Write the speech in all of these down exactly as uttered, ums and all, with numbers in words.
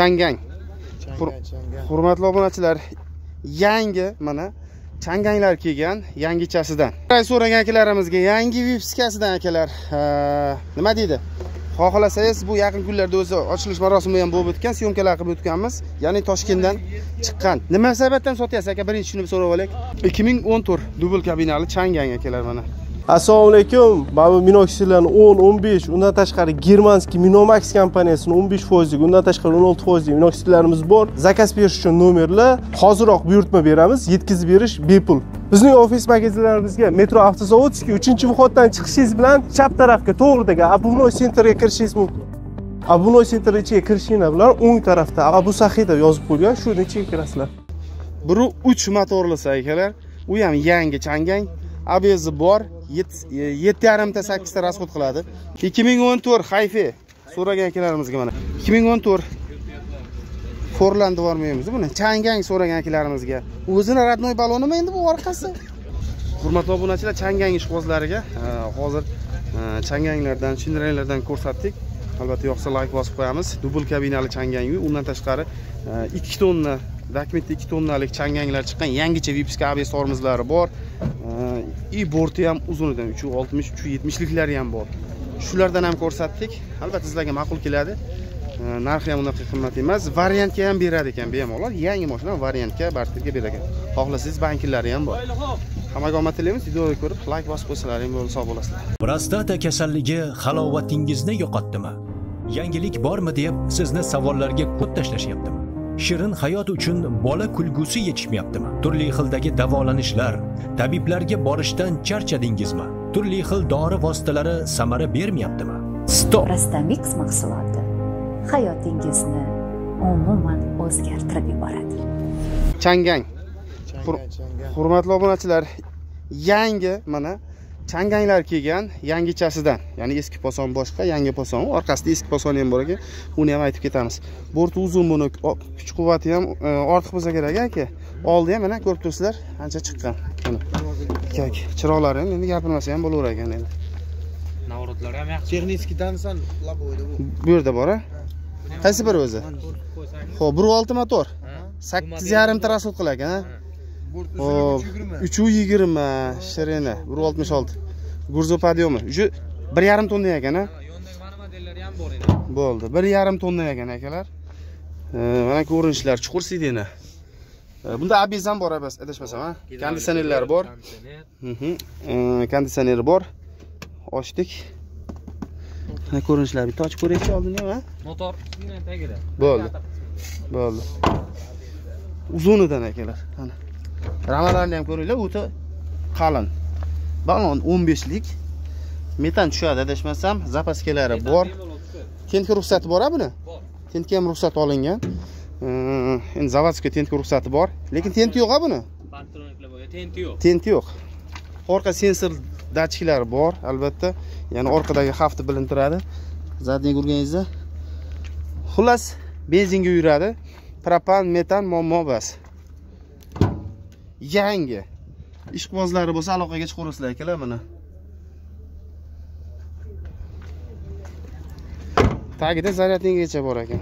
Changan. Hurmatli obunachilar, yangi mana Changanlar kelgan yangichasidan. So'ragan akalarimizga yangi vipskasidan akalar, nima deydi? Xohlasangiz bu yaqin kunlarda o'zi ochilish marosimi ham bo'lib o'tgan, syomkalar qilib o'tganmiz. Ya'ni Toshkentdan chiqqan. Nima sababdan sotyapsiz aka? Birinchi shuni so'rab olaylik. ikki ming o'n to'rt dubl kabinali Changan akalar mana. Assalomu alaykum. Mana bu Minox'larni o'n o'n besh, undan tashqari Germanski Minomax kompaniyasining o'n besh foizlik, undan tashqari o'n olti foizlik Minox'larimiz bor. Zakaz berish uchun nomerlar, hoziroq buyurtma beramiz, yetkazib berish bepul. Bizning ofis magazinlarimizga Metro Avtosovetskiy uchinchi vokatdan chiqishingiz bilan chap tarafga to'g'ridagi Abunoy sentrga kirishingiz mumkin. Abunoy sentr ichiga kirishingiz bilan o'ng tarafda Abu Sahida yozib qo'ygan, shuni ichiga kirasizlar. Biri uch motorlisi akalar, u ham yangi Changan, abezi bor. yetti yarim ta sakkiz ta rasxod qiladi. ikki ming o'n to'rt Hayfi so'ragan akalarimizga mana. ikki ming o'n to'rt Forland bormaymiz buni. Changan so'ragan akalarimizga. O'zini radnoy balonimi endi bu orqasi. Hurmatli obunachilar, Changan ishqozlariga hozir Changanlardan, Changanlardan ko'rsatdik. Albatta yoqsa like bosib qo'yamiz. Dubl kabinali Changan, undan tashqari ikki tonna, dokumentda ikki tonnalik Changanlar chiqqan, yangicha vipska absormizlari bor. I borti ham uzunidan uch yuz oltmish uch yuz yetmishliklari ham bor. Shulardan ham ko'rsatdik. Albatta sizlarga ma'qul keladi. Narxi ham unaqa qimmat emas. Variantga ham beradi ekan bemalol. Yangi mashina variantga, barterga beradi ekan. Xohlasangiz bankilari ham bor. Hammaga omad tilaymiz. Videoni ko'rib like bosib qo'ysalaring bo'lsa sog' bo'lasizlar. Prostata kasalligi halovatingizni yo'qotdimi? Yangilik bormi deb sizni savollarga ko'p tashlashyaptim. Shirin hayot uchun bola kulgusi yetishmayaptimi? Turli xildagi davolanishlar, tabiblarga borishdan charchadingizmi? Turli xil dori vositalari samara bermayaptimi? Stop! Prostamix mahsuloti hayotingizni umuman o'zgartirib yuboradi. Changan. Hurmatli obunachilar, yangi mana Changanlar kelgan yangichasidan, ya'ni eski poson boshqa, yangi poson, orqasida eski poson ham bor ekan, uni ham aytib ketamiz. Borti uzun, buni kuch quvvati ham ortiq bo'lsa kerak aka. Oldi ham mana ko'rib turibsizlar, ancha chiqqan. Mana chiroqlar ham endi gapirmasa ham bo'laverar ekan endi. Navro'tlar ham yaxshi. Texnikskidansan laboyda bu. Bu yerda bor-a? Qaysi bir o'zi? Xo'p, bir nuqta olti motor. sakkiz yarim ta rasxod qilar ekan, ha? uch yuz yigirma shreni bir nuqta oltmish olti gurzo podyomi уже bir yarim tonna ekan, ha? Hyundai mana modellari ham bor edi. Bo'ldi. bir yarim tonna ekan akalar. Mana ko'rinishlar chuqur sidena. Bunda abez ham bor emas, adashmasam, ha? Konditsionerlar bor. Konditsioneri bor. Ochdik. Mana ko'rinishlar bitta ochib ko'raylik oldindan, ha? Motor ustidan tagida. Bo'ldi. Bo'ldi. Uzunidan akalar. Mana Ramalarni ham ko'ringlar, o'ta qalin. Balon o'n beshlik. Metan tushadi, adashmasam, zapaskilari bor. Tentka ruxsati bor-a buni? Bor. Tentka ham ruxsat olingan. Endi zavodskiy tentka ruxsati bor, lekin tenti yo'q-a buni? Patroniklar bor, tenti yo'q. Tenti yo'q. Orqa sensor datchiklari bor, albatta. Ya'ni orqadagi xavfni bilintiradi. Zadni ko'rganingizda. Xullas, benzinga yuradi. Propan, metan muammo bas. Yangi ishqibozlari bo'lsa aloqaga chiqarasizlar akalar mana. Tagida zaryadninggacha bor ekan.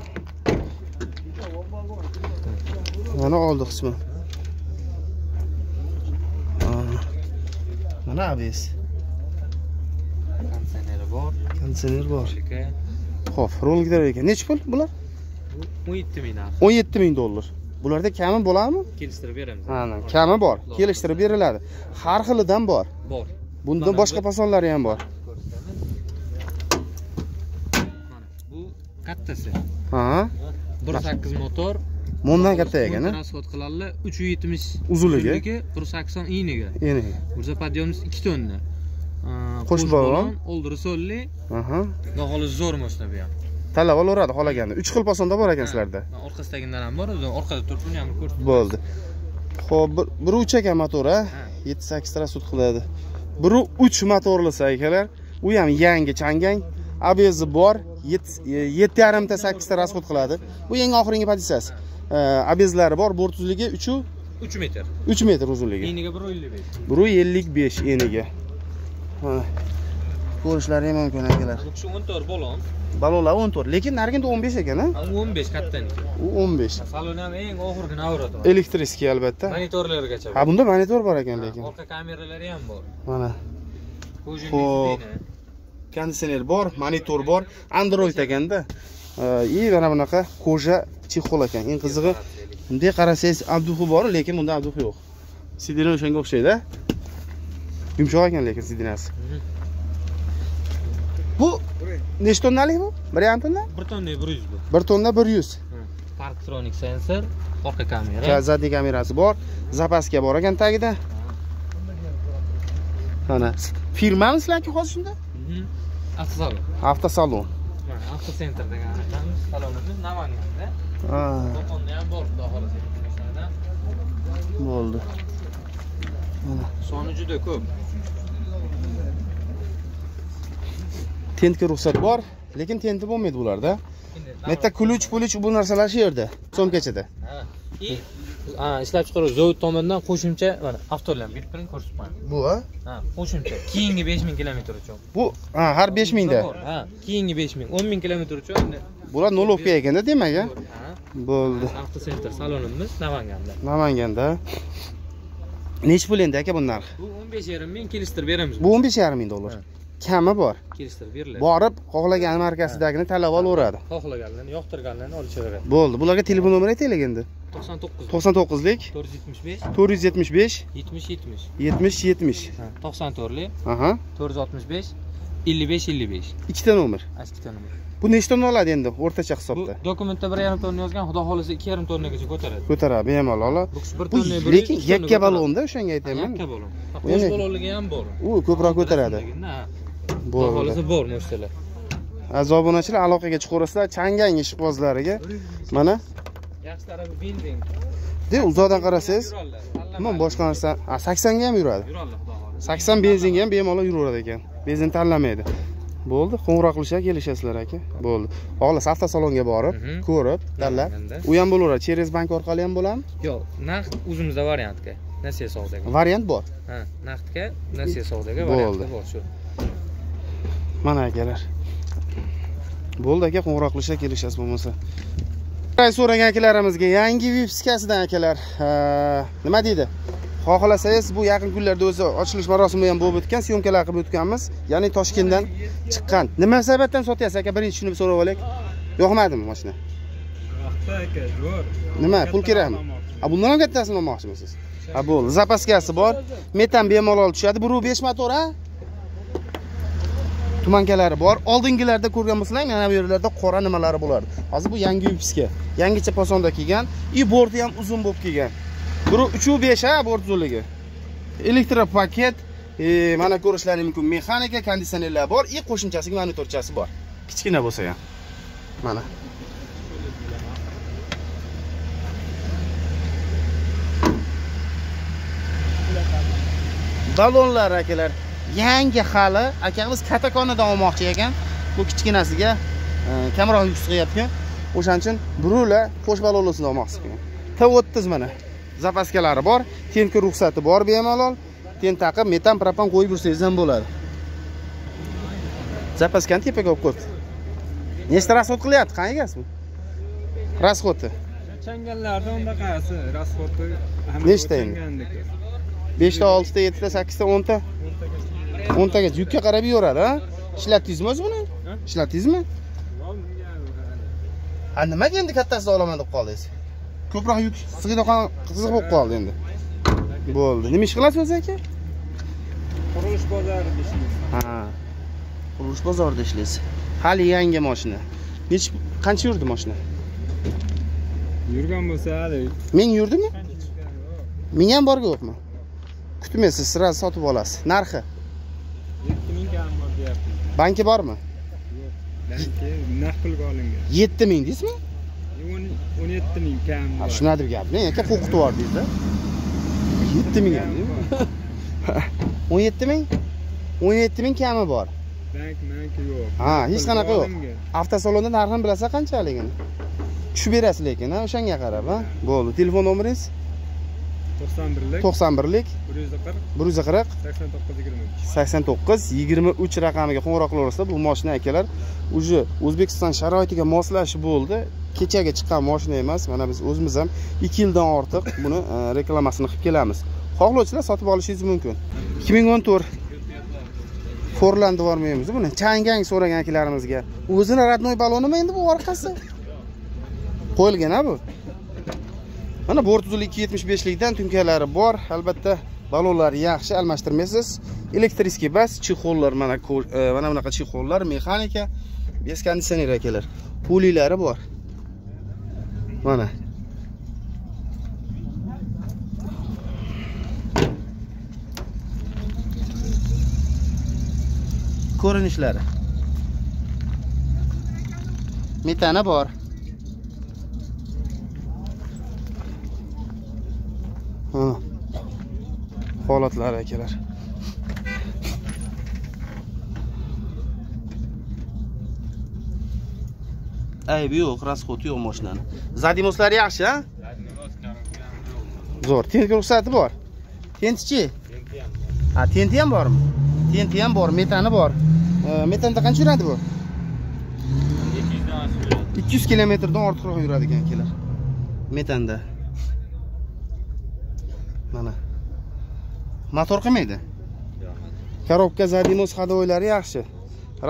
Mana oldi qismi. Mana abes. Konditsioner bor, konditsioner bor. Xo'p, rolgidar ekan. Nech pul bular? o'n yetti ming narx. o'n yetti ming dollar. Bularda kami bo'ladimi? Kelishtirib beramiz. Mana, kami bor, kelishtirib beriladi. Har xilidan bor. Bor. Bundan boshqa pasonlari ham bor. Mana bu kattasi. Ha. bir nuqta sakkiz motor. Bundan katta ekan, ha? Transport qiladilar uch yuz yetmish uzunligi, bir nuqta sakson eniga. Eniga. Burza podyomimiz ikki tonna. Qo'shbalon, oldiri so'lli. Aha. Noholi zo'r mashina bu ham. Talab olaveradi xolaganda. uch xil pasonda bor ekan sizlarda. Orqasidagidan ham bor, o'zim orqada turib buni ham ko'rsatdim. Bo'ldi. Xo'p, biri uch motor, ha? yetti sakkiz ta sut qiladi. Biri uch motorlisi akalar, u ham yangi Changan, abezi bor, yetti yarim ta sakkiz ta rasxod qiladi. Bu eng oxirgi pozitsiyasi. Abezlari bor, bort uzunligi uch metr. uch metr uzunligi. Eniga bir nuqta ellik besh. bir nuqta ellik besh eniga. ko'rishlari mumkin akalar. Bu kishi o'n to'rt balon. Balonlar o'n to'rt, lekin narginda o'n besh ekan, ha? o'n besh kattaniki. U o'n besh. Salon ham eng oxirgi navrati. Elektriskiy albatta. Monitorlargacha. Ha, bunda monitor bor ekan lekin. Orqa kameralari ham bor. Mana. Xo'p. Konditsioner bor, monitor bor, Android ekanda. E, mana bunaqa koja chexol ekan. Eng qizig'i, bunday qarasangiz abduxu bor, lekin bunda abduxu yo'q. Sidina o'shanga o'xshaydi, ha? Yumshoq ekan lekin sidinasi. Bu neç tonnalik bu? bir yarim tonna? bir tonna bir yuz bu. bir tonna bir yuz. Parktronik sensor, orqa kamera. Zadniy kamerasi bor. Zapaska bor ekan tagida. Mana firmamiz sizlarga hozir shunda? Avtosalon. Avtosalon. Mana avtosentr degan atalamiz. Salonimiz Namanganda. Ha. Do'konda ham bor, xudo xolasa. Bo'ldi. Mana soni juda ko'p. Tentga ruxsat bor, lekin tenti bo'lmaydi ularda. Bu yerda kuluch, puluch bu narsalar shu yerda, so'mkachada. Ha. I ishlab chiqaruvchi zavod tomonidan qo'shimcha mana avtolamp bitprini ko'rsatman. Bu a? Ha, qo'shimcha. Keyingi besh ming km uchun. Bu ha, har besh ming da. Ha, keyingi besh ming, o'n ming km uchun. Bular nolovka ekanda demak, ha? Bo'ldi. Avtosentr salonimiz Namanganda. Namanganda. Nech pul endi aka bu narxi? Bu o'n besh yarim ming, kelishtirib beramiz. Bu o'n besh yarim ming dollar. Kami bor. Kelishtirib beriladi. Borib, xohlagan markasidagini tanlab olaveradi. Xohlaganlarni, yoqtirganlarni olishaveradi. Bo'ldi. Bularga telefon nomeri aytaylik endi. to'qson to'qqiz lik to'rt yuz yetmish besh yetti ming yetmish yetti ming yetmish to'qson to'rt lik to'rt yuz oltmish besh ellik besh ellik besh. Ikkita nomer. Ikkita nomer. Bu nechta tonna oladi endi o'rtacha hisobda? Bu dokumentda bir yarim tonna yozgan, xudo xolasa ikki yarim tonnagacha ko'taradi. Ko'taradi, bemalol. Bu lekin yakka balonda o'shanga aytayman. Yakka balon. Qo'sh balonligi ham bor. U ko'proq ko'taradi. Xudo xolasa bor narsalar. Azobonachilar aloqaga chiqaverasizlar, Changan ishqibozlariga. Mana yaxshi tarafi building. De uzoqdan qarasangiz, nima boshqa narsa sakson ga ham yuradi. Yuradi, xudo xolasa. sakson benzinga ham bemalol yuraveradi ekan. Benzin tanlamaydi. Bo'ldi, qo'ng'iroq qilishga kelishasizlar aka. Bo'ldi. Xolos avtosalonga borib, ko'rib, tanlab, u ham bo'laveradi. Cheres bank orqali ham bo'ladimi? Yo'q, naqd o'zimizda variantga, nasiya savdoga. Variant bor. Ha, naqdga, nasiya savdoga variant bor shu. Mana akalar. Bo'ldi aka, qo'ng'iroq qilishga kelishasiz bo'lmasa. Ray so'ragan akalarimizga yangi vipskasidan akalar, nima deydi? Xohlasangiz bu yaqin kunlarda o'zi ochilish marosimi ham bo'lib o'tgan, syomkalar qilib o'tganmiz. Ya'ni Toshkentdan chiqqan. Nima sababdan sotyapsiz aka? Birinchi shuni so'rab olaylik. Yoqmadimi mashina? Yo'qda aka, zo'r. Nima, pul kerakmi? A bundan ham kattasini olmoqchimisiz? Ha, bo'ldi. Zapaskasi bor. Metan bemalol tushadi. bir nuqta besh motor, ha? Tumankalari bor. Oldingilarda ko'rgan bo'lsang, mana bu yerlarda qora nimalari bo'lardi. Hozir bu yangi vipiska. Yangicha posonda kelgan. I borti ham uzun bo'lib kelgan. uch besh ha bort zo'nligi. Elektropaket, e, mana ko'rishlaringiz mumkin, mexanika, konditsionerlar bor, i qo'shimchasiga monitorchasi bor. Kichkina bo'lsa ham. Mana. Balonlar akalar, yangi hali akamiz katakonadan olmoqchi ekan. Bu kichkinasiga kamroq yuk sig'yapgan. O'shaning uchun birula qo'sh balonlasini olmoqchi ekan. T o'ttiz mana. Zapaskalari bor, tentga ruxsati bor bemalol. Tent taqib, metan propan qo'yib yursangiz ham bo'ladi. Zapaskani tepaga olib qo'yibdi. Nechta rasxod qilyapti? Qancha egasi bu? Rasxodi. Changanlarda unda qaysi rasxodi? Nechta endi? beshta, oltita, yettita, sakkizta, o'nta. o'ntagacha yukka qarab yuradi, ha? Ishlatdingizmi o'zi buni? Ishlatdingizmi? Ha, nimaga endi kattasini olaman deb qoldingiz? Ko'proq yuk sig'dirgan qiziq bo'lib qoldi endi. Bo'ldi. Nima ish qilasiz aka? Qurilish bozorida ishlaysiz. Ha. Qurilish bozorida ishlaysiz. Hali yangi mashina. Nech qancha yurdi mashina? Yurgan bo'lsa, hali. Men yurdimi? Men ham borga yo'qmi? Kutmaysiz, sira sotib olasiz. Narxi yetti ming ham bor deyapti. Banki bormi? Yo'q. Banki naqd pulga olingan. yetti ming deysizmi? o'n yetti ming kam. Ha, shunadir gapni. Aka qo'qitib yordingiz-da. yetti ming ham. o'n yetti ming? o'n yetti ming kami bor. Bank, bank yo'q. Ha, hech qanaqa yo'q. Avtosalonda narxini bilsa qanchaligini. Tushib berasiz lekin, ha, o'shanga qarab, ha. Bo'ldi. Telefon nomeringiz? to'qson birlik bir yuz qirq sakson to'qqiz yigirma uch raqamiga qo'ng'iroq qilaversa, bu mashina akalar o'zi O'zbekiston sharoitiga moslashib bo'ldi. Kechaga chiqqan mashina emas. Mana biz o'zimiz ham ikki yildan ortiq buni reklamasini qilib kelamiz. Xohlovchilar sotib olishingiz mumkin. ikki ming o'n to'rt Forlandı var mıyımız? Bu ne? Changan so'ragan akalarımizga. O'zini radnoy balonimi endi bu orqasi? Qo'yilgan ha bu. Mana bortuzul ikki yuz yetmish beshlikdan tumkalari bor. Albatta balonlar yaxshi, almashtirmaysiz. Elektriskiy bas, chexollar mana mana bunaqa chexollar, mexanika, bez konditsioner akalar. Puliklari bor. Mana ko'rinishlari. Metana bor. Ha. Holatlari akalar. Ayb yo'q, rasxot yo'q mashinani. Zadimoslari yaxshi, ha? Zo'r. Tenti ruxsati bor. Tentichi? Tenti ham. Ha, tenti ham bormi? Tenti ham bor, metani bor. Metanda qancha yuradi bu? ikki yuz kilometrdan ortiqroq yuradi ekan akalar. Metanda. Mana. Motor qilmaydi. Korobka zadimos xadoylari yaxshi.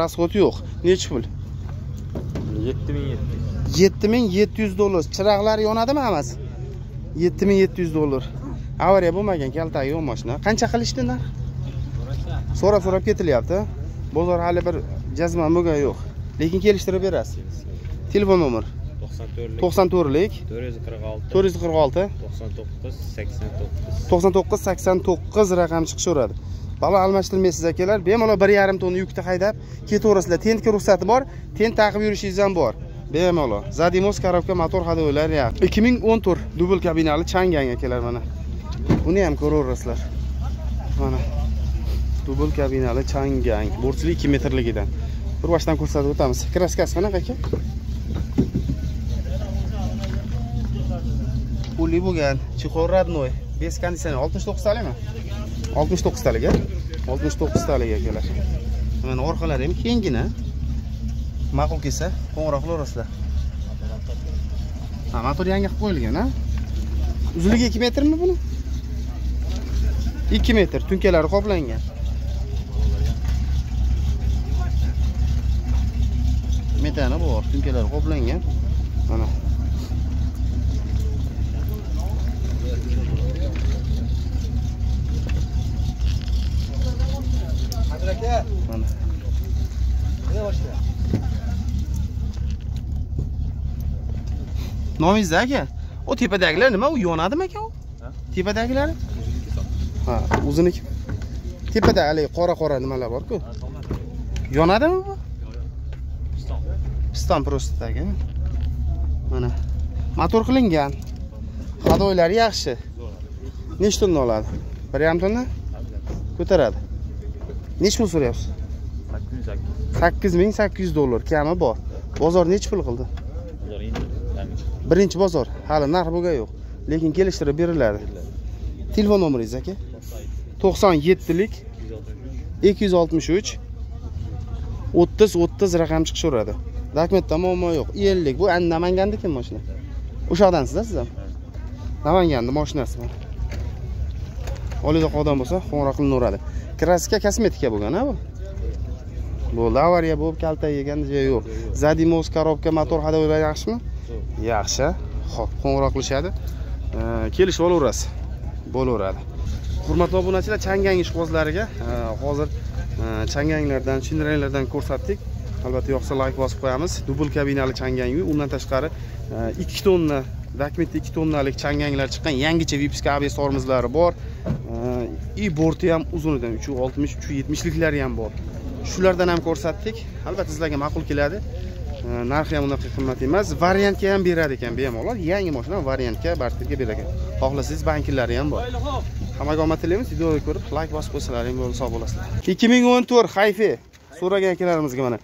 Rasxot yo'q. Necha pul? yetti ming yetti yuz dollar. Chiroqlari yonadimi hammasi? yetti ming yetti yuz dollar. Avariya bo'lmagan, kalta yo'q mashina. Qancha qilishdi narx? So'rab-so'rab ketilyapti. Bozor hali bir jazman bo'lgan yo'q. Lekin kelishtirib berasiz. Telefon nomer to'qson to'rtlik to'rt yuz qirq olti to'qson to'qqiz sakson to'qqiz raqam chiqishaveradi. Balon almashtirmaysiz akalar, bemalol bir yarim tonna yukni haydab ketaverasizlar. Tentga ruxsati bor, tent taqib yurishingiz ham bor. Bemalol. Zadimos korobka motor hadoylari yaxshi. ikki ming o'n to'rt dubl kabinali Changan akalar mana. Buni ham ko'raverasizlar. Mana dubl kabinali Changan, bortli ikki metrligidan. Bir boshdan ko'rsatib o'tamiz. Kraskasi qanaqa aka? Puli bo'lgan, chexol radnoy, bez konditsioner oltmish to'qqiz talikmi? oltmish to'qqiz talik, ha? oltmish to'qqiz talik akalar. Mana orqalari ham kengina. Ma'qul kelsa, qo'ng'iroq qilaverasizlar. Ha, motor yangi qilib qo'yilgan, ha? Uzunligi ikki metrmi buni? ikki metr, tunkalari qoplangan. Metana bor, tunkalari qoplangan. Mana. Hadraka. Mana. Nima boshda? Nomingiz aka? O tepadagilar nima? U yonadimi aka u? Ha? Tepadagilari? Ha, o'ziniki. Tepada hali qora-qora nimalar bor-ku? Yonadimi bu? Piston prostidagi. Mana motor qilingan. Hadoylari yaxshi. Nechta tonna oladi? bir yarim tonna ko'taradi. Nechta pul so'rayapsiz? sakkiz ming sakkiz yuz dollar kami bor. Bozor nechta pul qildi? Birinchi bozor. Hali narx bo'lgan yo'q, lekin kelishtirib beriladi. Telefon nomeringiz aka? to'qson yettilik ikki yuz oltmish uch o'ttiz o'ttiz raqam chiqishaveradi. Dokumentda muammo yo'q. ellik bu an Namangandagi mashina. O'shaqdansiz-da siz ham? Namanganda mashinasi. Olida qolgan bo'lsa, qo'ng'iroq qilinaveradi. Kraska kosmetika bo'lgan, ha bu? Bu avariya bo'lib kalta yegan joyi yo'q. Zadimos korobka motor hadoylari yaxshimi? Yaxshi. Xo'p, qo'ng'iroq qilishadi. Kelishib olaverasiz. Bo'laveradi. Hurmatli obunachilar, Changan ishqozlariga hozir Changanlardan, Shinranglardan ko'rsatdik. Albatta yoqsa like bosib qo'yamiz. Dubl kabinali Changan uy, undan tashqari ikki tonna, dokumentda ikki tonnalik Changanlar chiqqan, yangicha vipiska A B S tormozlari bor. I borti ham uzunidan uch yuz oltmish uch yuz yetmishliklari ham bor. Shulardan ham ko'rsatdik. Albatta sizlarga ma'qul keladi. Narxi ham unday qimmat emas, variantga ham beradi ekan bemalol. Yangi mashina variantga, barterga berar ekan. Xohlasangiz banklari ham bor. Hammaga omad tilaymiz. Videoni ko'rib like bosib qo'ysalaring bo'lsa bo'lasizlar. ikki ming o'n to'rt Hayfi so'ragan akalarimizga mana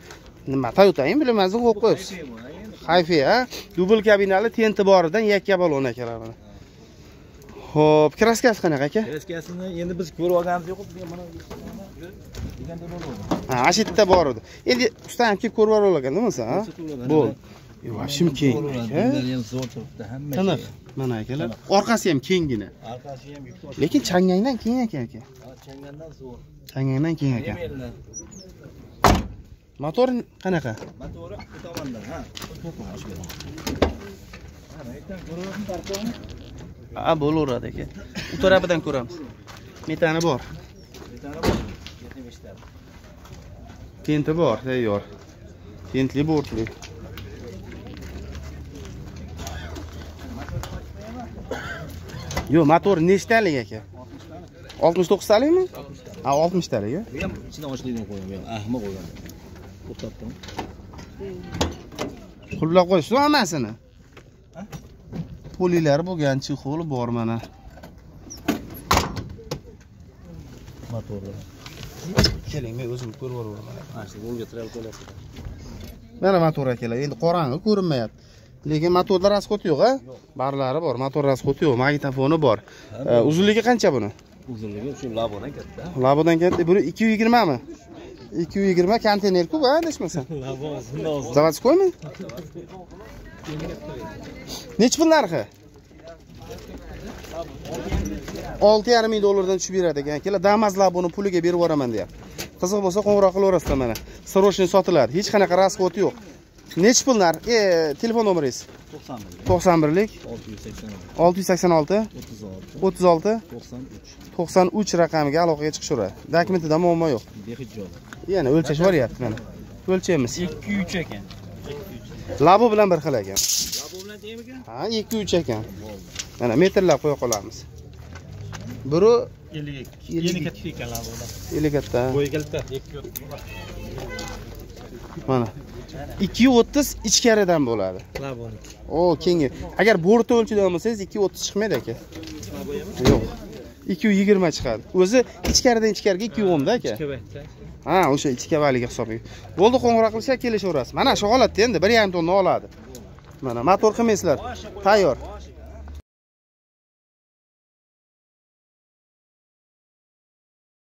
nima Toyota'ni bilmasiz qo'yib qo'yibsiz. Hayfi, ha? Dubl kabinali tenti boridan yakka balon akalar mana. Xo'p, kraskasi qanaqa aka? Kraskasini endi biz ko'rib olganimiz yo'q, bu mana deganda bo'ladi. Ha, ashitda bor edi. Endi ustam ham kelib ko'rib olgan bo'lsa, ha? Bo'ldi. Yo'q, shim keng. Bunlar ham zo'r turibdi, hamma. Qanaqa? Mana akalar, orqasi ham kenggina. Orqasi ham yuksak. Lekin changandan keng ekan aka. Changandan zo'r. Changandan keng ekan. Motor qanaqa? Motori bu tomondan, ha. Mana aytdan ko'ramiz tartoni. A, bo'laveradi aka. U tarafidan ko'ramiz. Metani bor. Metani bor. yetmish besh ta. Tenti bor, tayyor. Tentli bortli. Yo, motor nechtalik aka? oltmish to'qqiz talikmi? Ha, oltmish talik. Bu ham ichidan ochlikdan qo'ygan, ahmoq qo'ygan. To'xtatdim. Qullab qo'yishdi hammasini. Polilar bo'lgan, chexol bor mana. Motorlar. Keling, men o'zim ko'rib boraman. Mana shu yo'lga tiralib qo'yasiz. Mana motor akalar, endi qorong'i ko'rinmayapti. Lekin motorda rasxoti yo'q, ha? Barlari bor, motor rasxoti yo'q, magnitofoni bor. Uzunligi qancha buni? Uzunligi shu labodan katta. Labodan katta. Buni ikki yuz yigirma mi? ikki yuz yigirma konteyner ku, ha, adashmasam. Labo uzun o'zi. Zavodskoymi? Nech pul narxi? olti yarim ming dollardan tushib beradi ekan. Akalar, Damas laboni puliga berib yuboraman deyapti. Qiziq bo'lsa qo'ng'iroq qilaverasizlar mana. Siroshin sotiladi. Hech qanaqa rasxoti yo'q. Neç bunlar? E, telefon numarası? to'qson bir lik. olti sakson olti. o'ttiz olti. to'qson uch rakamga aloqaga chiqishadi. Dokumentida muammo yo'q. Behijjob. Yana o'lchash bor yapti mana. O'lchaymiz. ikki uch ekan. Labo bilan bir xil ekan. Labo bilan teng ekan? Ha, ikki uch ekan. Mana metrlab qo'ya qolamiz. Biri ellik ikki. ellik ikki ekan labolar. ellik ikki. Bo'yi katta. Mana ikki yuz o'ttiz ichkaridan bo'ladi. Laboniki. O, kengi. Agar bo'rta o'lchida olmasangiz ikki yuz o'ttiz chiqmaydi aka. Yo'q. ikki yuz yigirma chiqadi. O'zi ichkaridan ichkariga ikki yuz o'n da aka. Ichkabaytda. Ha, o'sha ichkabayliga hisobiga. Bo'ldi, qo'ng'iroq qilishga kelishaverasiz. Mana shu holatda endi bir yarim tonna oladi. Mana motor qilmaysizlar. Tayyor.